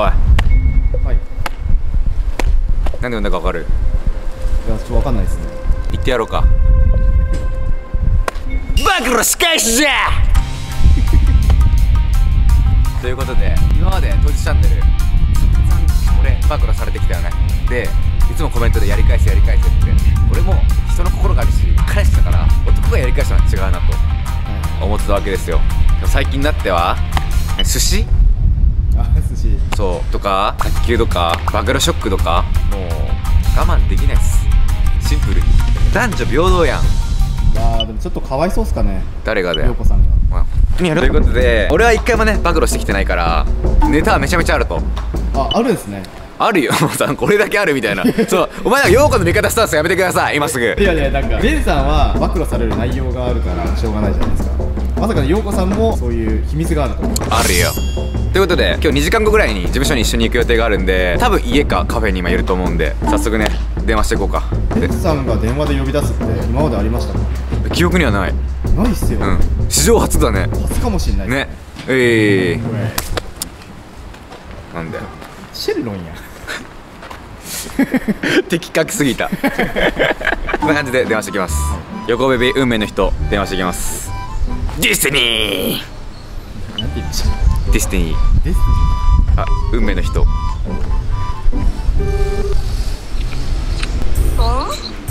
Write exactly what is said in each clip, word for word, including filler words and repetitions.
おい、はい、何で呼んだか分かる？いや、ちょっと分かんないですね。言ってやろうか。バカロ仕返しじゃということで、今まで当事チャンネル俺バカロされてきたよね。でいつもコメントでやり返せやり返せって、俺も人の心があるし返したから、男がやり返したのは違うなと思ってたわけですよ。でも最近になっては寿司あ寿司そうとか卓球とかバカロショックとか、もう我慢できないっす。シンプルに男女平等やん。いやーでもちょっとかわいそうっすかね。誰がだよ、陽子さんが、うん、やるということで、俺は一回もね暴露してきてないからネタはめちゃめちゃあると。あ、あるんですね。あるよ、これだけあるみたいなそう、お前は陽子の味方スタンスやめてください今すぐ。いやいや、なんかベンさんは暴露される内容があるからしょうがないじゃないですか。まさか陽子さんもそういう秘密があると思う。あるよ。ということで今日にじかんごぐらいに事務所に一緒に行く予定があるんで、多分家かカフェに今いると思うんで、早速ね電話していこうか。ベンさんが電話で呼び出すって今までありましたか？記憶にはないないっすよ、うん、史上初だね。初かもしれないね。ええー、なんだよシェルロンや的確すぎたこんな感じで電話してきます。横ベビー運命の人電話してきます。ディスティニー、なんて言いました？ディスティニー、ディスティニー、あ、運命の人。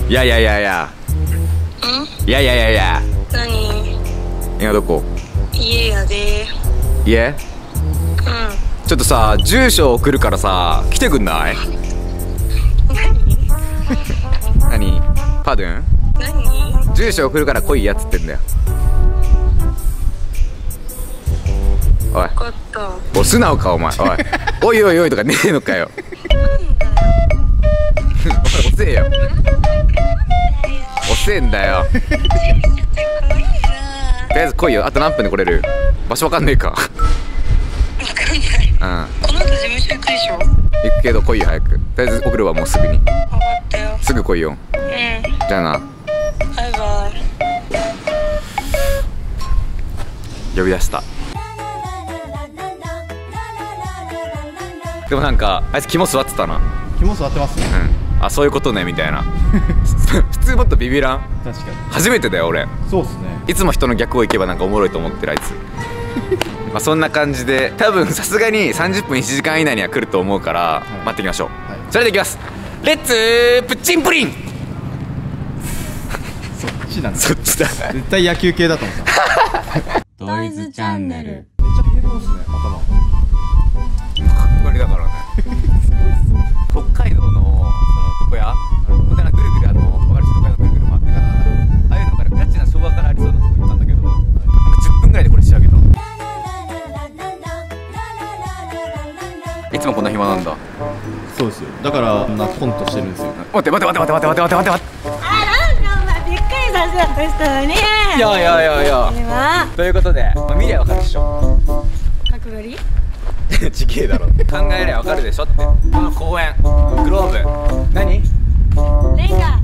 いやいやいやいやいやいやいやいや。何？今どこ？家やで。家？うん。ちょっとさ、住所送るからさ、来てくんない？何？何？パドゥン？何？住所送るから来いやつってんだよ。おい、お素直かお前、おいおいおいおいとかねえのかよおい、おせえよ、おせえんだよとりあえず来いよ。あと何分で来れる？場所わかんねえか。わかんない。うん、この後事務所行くでしょ？行くけど来いよ早く。とりあえず送るわ、もうすぐに。分かったよ、すぐ来いよ。うん、じゃあな、バイバイ。呼び出した。でもなんかあいつ肝座ってたな。肝座ってますね。うん、あ、そういうことねみたいな普通もっとビビらん？確かに初めてだよ俺。そうっすね。いつも人の逆を行けばなんかおもろいと思ってるあいつまあそんな感じで、多分さすがにさんじゅっぷんいちじかん以内には来ると思うから、はい、待っていきましょう、はい、それでいきます。レッツプッチンプリンそっちなんだ、そっちだ絶対野球系だと思ったトイズチャンネルめっちゃ平等っすね、頭だからね北海道のそのどこやみたいな、ぐるぐるあの分かる人とかぐるぐる回ってから、ああいうのからガチな昭和からありそうなとこ行ったんだけど、なんかじゅっぷんぐらいでこれ仕上げた。いつもこんな暇なんだ。そうですよ、だからこんなコントしてるんですよ。待って待って待って待って待って待って待って、あら、お前びっくりさせようとしたのに。いやいやいやいや。ということで見りゃ分かるでしょ。角刈りちげえだろ考えりゃわかるでしょって。この公園、グローブ、何？レンガ、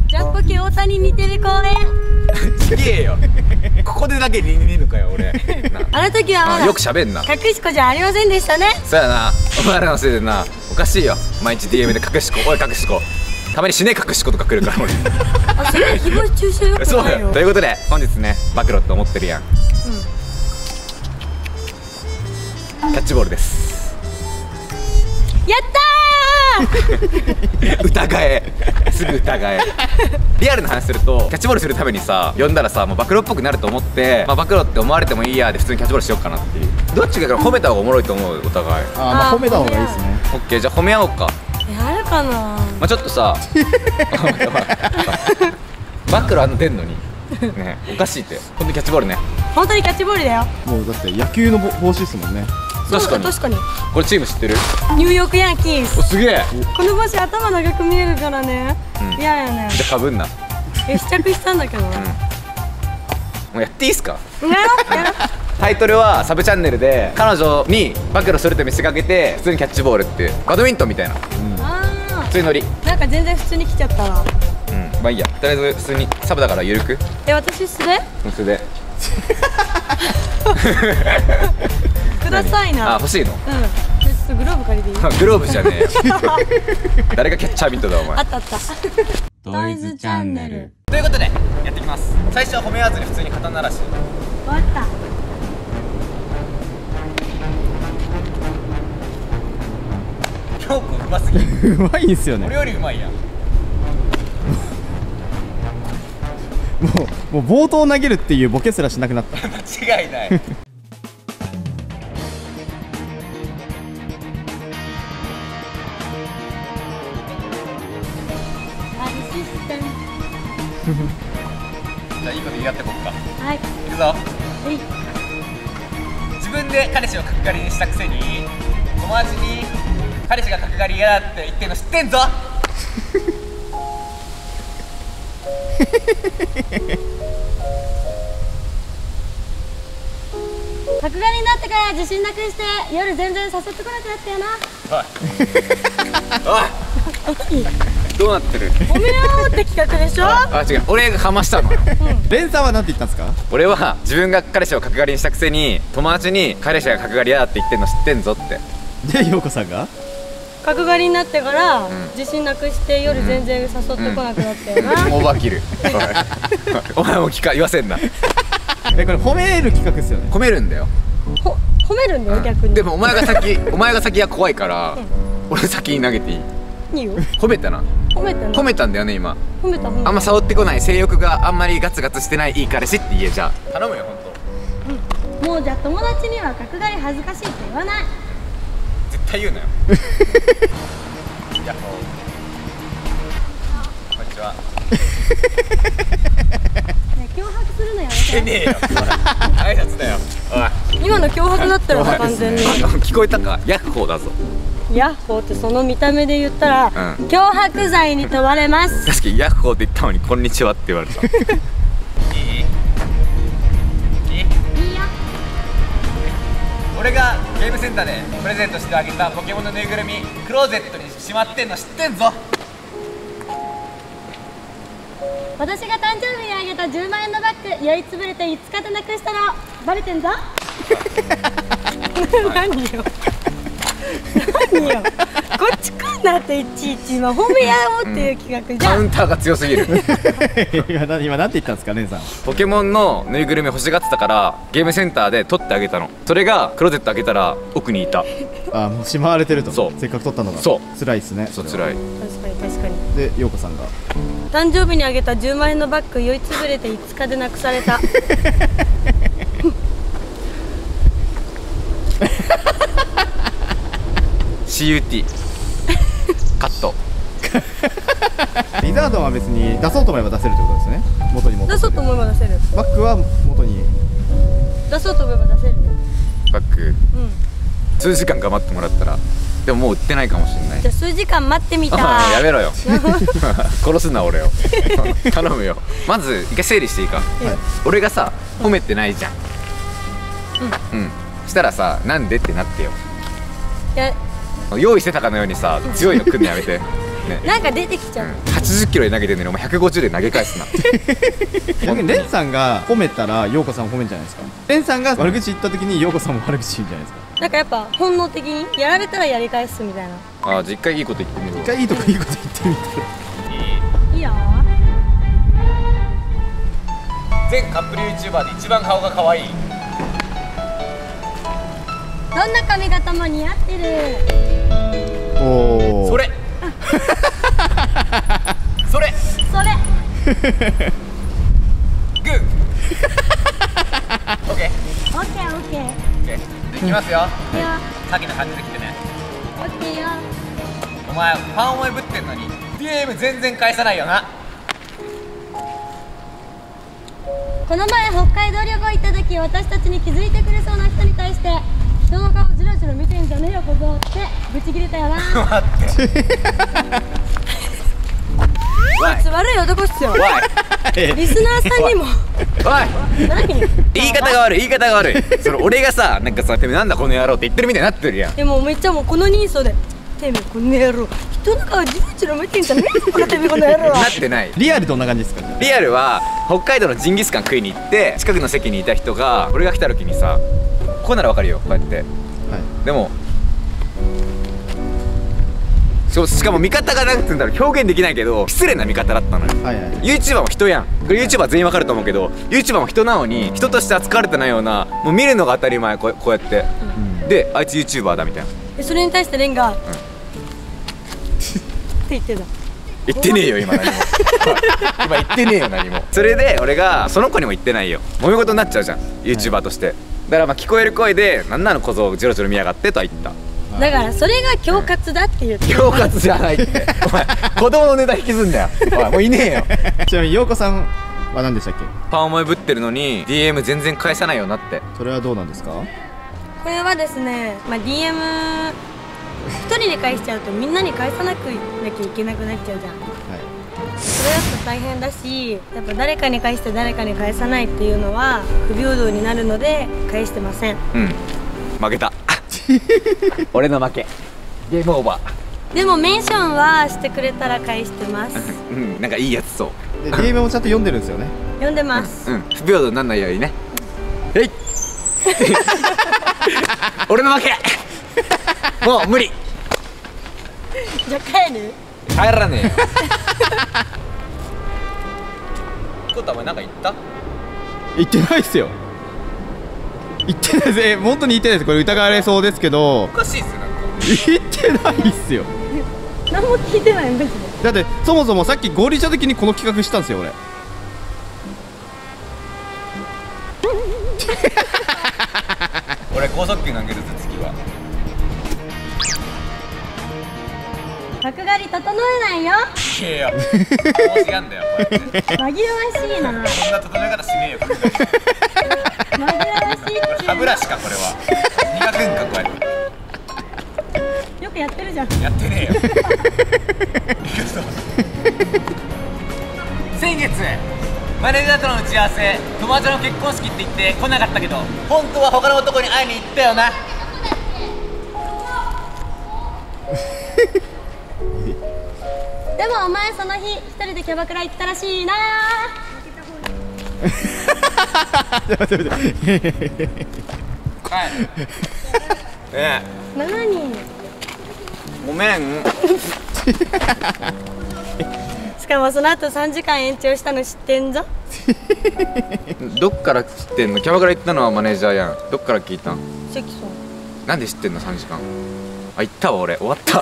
ジャンポケ大谷似てる公園ちげえよここでだけ似てるのかよ俺あの時はまだよく喋んな。隠し子じゃありませんでしたね。そうやな、お前らのせいでな、おかしいよ。毎日 ディーエム で隠し子、おい隠し子、たまに死ね隠し子とか来るから俺あ、それは誹謗中傷よくないよ。ということで本日ね、暴露って思ってるやん、うん、キャッチボールです。やったー疑えすぐ疑えリアルな話すると、キャッチボールするためにさ、呼んだらさ、もう暴露っぽくなると思って、まあ、暴露って思われてもいいやで普通にキャッチボールしようかなっていう。どっちかから褒めた方がおもろいと思う、お互い。あー、まあ褒めた方がいいですね。オッケー、じゃあ褒め合おうか。やるかな。まあちょっとさ暴露あんの出んのにね、おかしいって。本当にキャッチボールね。本当にキャッチボールだよ。もうだって野球の帽子ですもんね。確かに確かに。これチーム知ってる？ニューヨークヤンキース。お、すげえ。この帽子頭長く見えるからね。いややね。じゃ被んな。え、試着したんだけど。もうやっていいっすか？タイトルはサブチャンネルで彼女に暴露すると見せかけて普通にキャッチボールってバドミントンみたいな。ああ。普通のり。なんか全然普通に来ちゃったな。うん。まあいいや。とりあえず普通にサブだからゆるく。え、私素手？素手。くださいな。あ、欲しいの。うん。ちょっとグローブ借りていい？グローブじゃねえよ。誰がキャッチャーミットだお前。あったあった。トイズチャンネル。ということでやっていきます。最初は褒め合わずに普通に肩慣らし。終わった。京子うますぎる。うまいんすよね。俺よりうまいやん。もうもう冒頭投げるっていうボケすらしなくなった。間違いない。じゃあいいこと言い合ってこっか。はい。いくぞ。はい。自分で彼氏を角刈りにしたくせに友達に。彼氏が角刈り嫌だって言ってんの知ってんぞ。角刈りになってから自信なくして夜全然誘ってこなくなったよな。おいおいどうなってる。おめえをって企画でしょ。あ違う、俺がかましたの。レンさんはなんて言ったんですか。俺は自分が彼氏を角刈りにしたくせに友達に彼氏が角刈り嫌だって言ってんの知ってんぞってで、陽子さんが角刈りになってから、自信なくして夜全然誘ってこなくなったよな。オーバーキル。お前も聞か言わせんな。え、これ褒める企画ですよね。褒めるんだよ。ほ褒めるんだよ逆に。でもお前が先、お前が先は怖いから、俺先に投げていい。いいよ。褒めたな。褒めた。褒めたんだよね今。褒めた。あんま触ってこない性欲があんまりガツガツしてないいい彼氏って言えじゃ。頼むよ本当。もうじゃあ友達には角刈り恥ずかしいって言わない。絶対言うなよ。やっほー。こんにちは。脅迫するのやめてねえよ。挨拶だよ。おい。今の脅迫だったよな完全に。聞こえたか？ヤッホーだぞ。ヤッホーってその見た目で言ったら脅迫罪に問われます。確かにヤッホーって言ったのにこんにちはって言われた。いい？いい？いいよ。俺がゲームセンターでプレゼントしてあげたポケモンのぬいぐるみクローゼットにしまってんの知ってんぞ。私が誕生日にあげたじゅうまんえんのバッグ酔いつぶれていつかでなくしたのバレてんぞ。何よ何よこっち来んなっていちいち今褒め合おうっていう企画じゃん。カウンターが強すぎる。今なんて言ったんですか姉さん。ポケモンのぬいぐるみ欲しがってたからゲームセンターで取ってあげたの。それがクローゼット開けたら奥にいた。あもうしまわれてると。そうせっかく取ったのが。そう辛いですね。そう辛い。確かに確かに。で陽子さんが誕生日にあげたじゅうまんえんのバッグ酔いつぶれていつかでなくされた。シーユーティー カット。リザードンは別に出そうと思えば出せるってことですね。元に戻って出そうと思えば出せる。バックは元に出そうと思えば出せる。バック、うん、数時間頑張ってもらったら。でももう売ってないかもしれない。じゃあ数時間待ってみたー。やめろよ。殺すな俺を。頼むよ。まず一回整理していいか、はい、俺がさ褒めてないじゃん。うん、うん、したらさなんでってなってよ。いや用意してたかのようにさ強いの来んのやめて、ね、なんか出てきちゃう、うん、はちじゅっキロで投げてんのにお前ひゃくごじゅうで投げ返すな。逆に蓮さんが褒めたら陽子さんを褒めるんじゃないですか。蓮さんが悪口言った時に陽子さんも悪口言うんじゃないですか。なんかやっぱ本能的にやられたらやり返すみたいな。ああじゃあ一回いいこと言ってみる。一回いいとこいいこと言ってみて。いいよ。全カップル ユーチューバー で一番顔が可愛い。どんな髪型も似合ってる。それそれそれグー。オッケーオッケーオッケー。いきますよ。さっきの感じで来てね。オッケーよ。お前ファン思いぶってんのに ディーエム 全然返さないよな。この前北海道旅行行った時私たちに気づいてくれそうな人に対して人の顔じろじろ見てんじゃねえよ小僧ってブチ切れたよな。待ってこいつ悪い男っすよ。リスナーさんにもおい言い方が悪い言い方が悪い。それ俺がさなんかさてめえなんだこの野郎って言ってるみたいになってるやん。でもめっちゃもうこの人相でてめえこの野郎人の顔じろじろ見てんじゃねえよこのてめえこの野郎はなってない。リアルどんな感じですか。リアルは北海道のジンギスカン食いに行って近くの席にいた人が俺が来た時にさこうならわかるよこうやって、はい、でもしかも見方がなんて言うんだろう、表現できないけど失礼な見方だったのよ。 YouTuber も人やん、これ YouTuber 全員わかると思うけど、 YouTuber も人なのに人として扱われてないような、もう見るのが当たり前、こう、こうやって、うん、であいつ YouTuber だみたいな。それに対してレンが、うん、って言ってた。言ってねえよ今何も今言ってねえよ何も。それで俺がその子にも言ってないよ、揉め事になっちゃうじゃん YouTuber として、はい、だからまあ聞こえる声で「なんなの小僧ジョロジョロ見やがって」とは言った。だからそれが恐喝だって言って、恐喝じゃないって。お前子供のネタ引きずんだよ。おいもういねえよ。ちなみに陽子さんは何でしたっけ？パン思いぶってるのに ディーエム 全然返さないようになって。それはどうなんですか？これはですね、まあ、ディーエム 一人で返しちゃうとみんなに返さなくなきゃいけなくなっちゃうじゃん、はい、それだと大変だし、やっぱ誰かに返して誰かに返さないっていうのは不平等になるので返してません。うん、負けた。俺の負け。ゲームオーバー。でもメンションはしてくれたら返してます。うん、なんかいいやつそう。ゲームもちゃんと読んでるんですよね。読んでます。うん、不平等にならないようにね。えい。俺の負け。もう無理。じゃあ帰る？帰らねえよ。コタお前なんか言った？言ってないっすよ。言ってないです。本当に言ってないです。これ疑われそうですけど。おかしいっすよ。なんか言ってないっすよ。何も聞いてないんですよ。だってそもそもさっき合理した時にこの企画したんですよ俺。俺高速球投げるぞ次は。角刈り整えないよ。いやいや。違うんだよ。紛らわしいな。そんな整え方しねえよ。紛らわしい。歯ブラシかこれは。磨くんかこれ。よくやってるじゃん。やってねえよ。先月マネージャーとの打ち合わせ、友達の結婚式って言って来なかったけど、本当は他の男に会いに行ったよな。でもお前その日一人でキャバクラ行ったらしいな。ななにん。ごめん。しかもその後さんじかん延長したの知ってんぞ。どっから知ってんの？キャバクラ行ったのはマネージャーやん。どっから聞いたん？関さん。なんで知ってんのさんじかん？あ、行ったわ俺。終わった。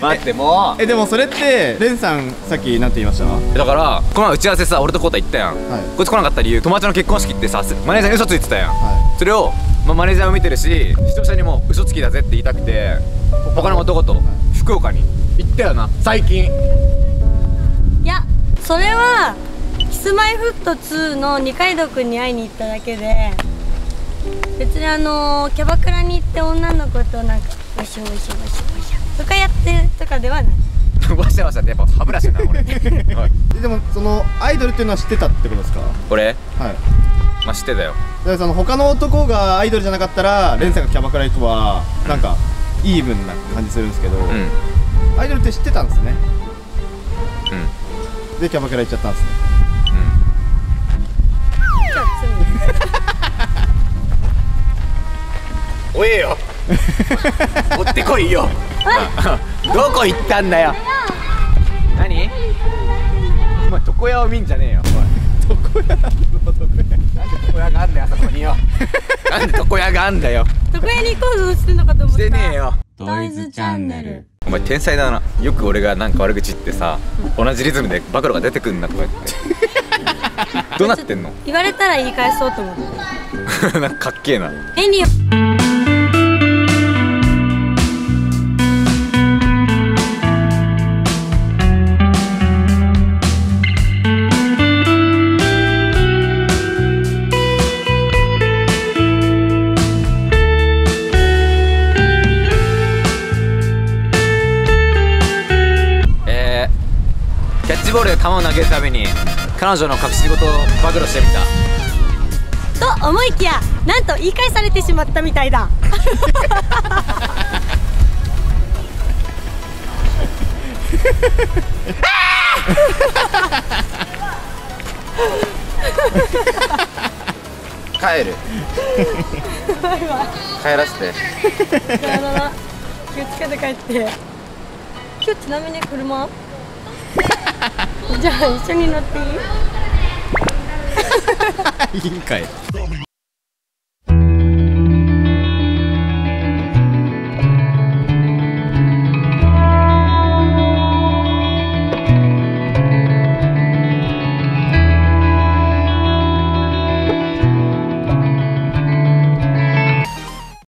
待ってもうえでもそれってレンさんさっきなんて言いました？だからこの前打ち合わせさ俺とコータ行ったやん、はい、こいつ来なかった理由、友達の結婚式ってさマネージャーに嘘ついてたやん、はい、それを、まあ、マネージャーも見てるし視聴者にも嘘つきだぜって言いたくて他の男と福岡に行ったよな最近。いやそれは キスマイエフトツー の二階堂くんに会いに行っただけで、別にあのー、キャバクラに行って女の子となんかおいしょおいしょおいしょおいしょとかやってとかではない。わしゃわしゃってやっぱ歯ブラシだな俺。でもそのアイドルっていうのは知ってたってことですか俺？はい、まあ知ってたよ。だからその他の男がアイドルじゃなかったらレンさんがキャバクラ行くはなんかイーブンな感じするんですけど、うん、アイドルって知ってたんですね。うんでキャバクラ行っちゃったんですね。うんおえよ追ってこいよ。どこ行ったんだよ。何？お前床屋を見んじゃねえよ。床屋の床屋。なんで床屋があんだよあそこによ。なんで床屋があんだよ。床屋に行こうとしてんのかと思った。してねえよ。トイズチャンネル。お前天才だな。よく俺がなんか悪口言ってさ、同じリズムで暴露が出てくるんだとか言って。どうなってんの？言われたら言い返そうと思って。なんかかっけえな。便利よ。ボールで球を投げるために彼女の隠し事を暴露してみたと思いきや、なんと言い返されてしまったみたいだ。帰る。帰らせて。気をつけけて帰って。今日ちなみに車じゃあ一緒に乗っていい？いいんかい。